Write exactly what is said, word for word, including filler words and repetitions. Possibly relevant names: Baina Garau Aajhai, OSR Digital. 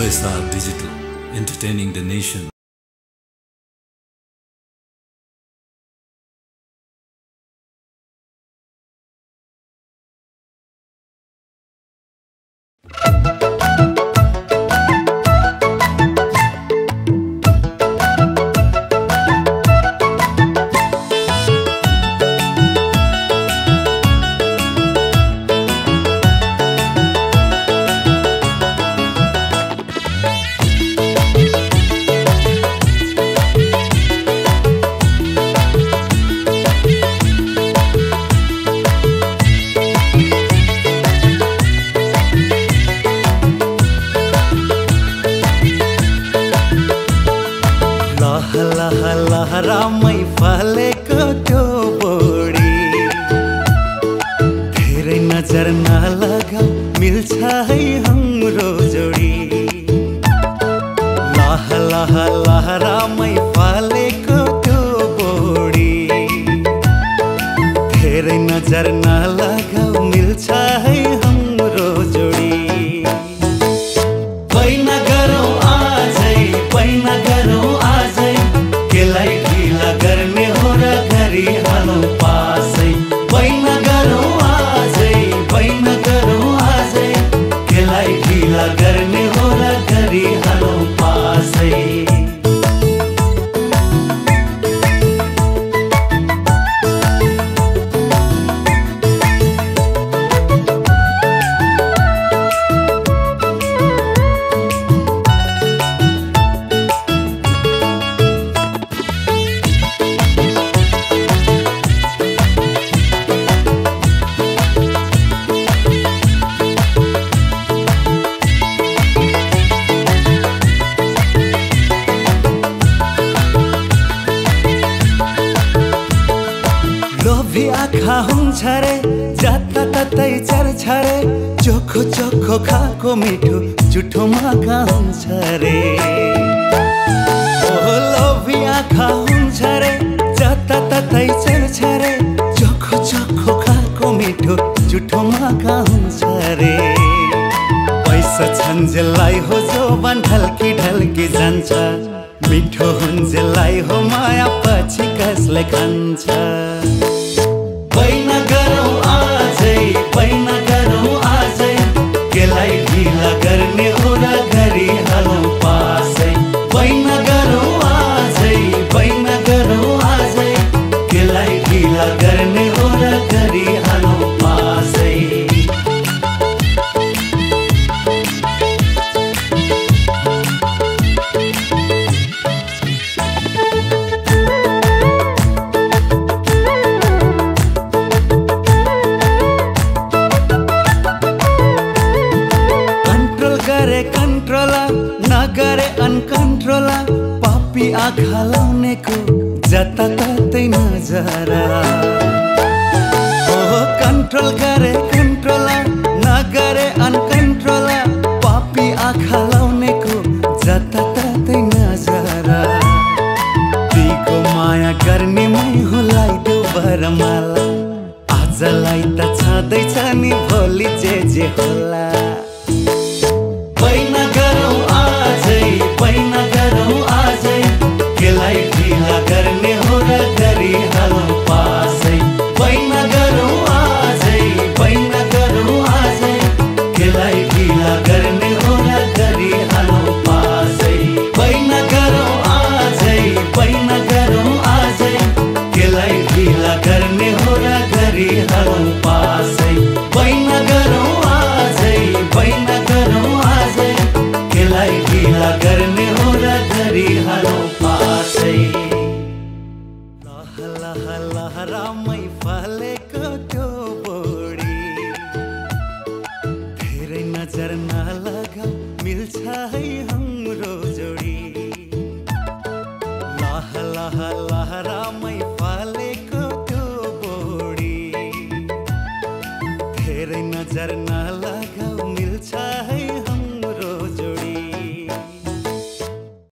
O S R Digital, entertaining the nation. लहरा मैं फले को तो बोड़ी तेरे नजर ना लगा मिल छाई हम रोजोड़ी लाह लाह लहरा मैं फले को तो बोड़ी तेरे नजर ना लगा मिल छाई हम रोजोड़ी बैना गरौ आजै बैना गरौ आजै केलाई ढिला गर्ने हो र घरी हालो पासै बैना गरौ आजै बैना गरौ आजै केलाई ढिला गर्ने हो र घरी हालो पासै आँखा हुन्छ रे जाता ततै चर्छ रे चोखो चोखो खाको मिठो जुठो माखा हुन्छ रे ओ लोभी आँखा हुन्छ रे जाता ततै चर्छ रे चोखो चोखो खाको मिठो जुठो माखा हुन्छ रे पैसा छन्जेलाई हो जोबान ढल्की ढल्की जान्छ मिठो हुन्जेलाई हो माया पछि कसले खान्छ बैना गरौ आजै बैना गरौ आजै केलाई ढिला गर्ने हो र घरी हालो पासै बैना गरौ आजै बैना गरौ आजै केलाई ढिला गर्ने हो र घरी हालो पासै नगरे अनकन्ट्रोला पापी आँखा लाउने को जता ततै नजरा ओ कन्ट्रोल गरे कन्ट्रोला नगरे अनकन्ट्रोला पापी आँखा लाउने को जता ततै नजरा तिको माया गर्ने मै हुलाई देऊ भरमाला आजलाई त छदै छ नि भोलि जे जे होला बैना गरौ आजै बैना गरौ आजै केलाई ढिला गर्ने हो र घरी हालो पासै बैना गरौ आजै बैना गरौ आजै केलाई ढिला गर्ने हो र घरी हालो पासै बैना गरौ आजै बैना गरौ आजै केलाई ढिला गर्ने हो र घरी हालो पासै बैना गरौ आजै बैना गरौ आजै केलाई ढिला गर्ने हो र घरी हालो पासै लह लहरा मै फलेको त्यो बोडी तेरै नजर ना लगा मिल्छ है हाम्रो जोडी लह लह लहरा मै फलेको त्यो बोडी तेरै नजर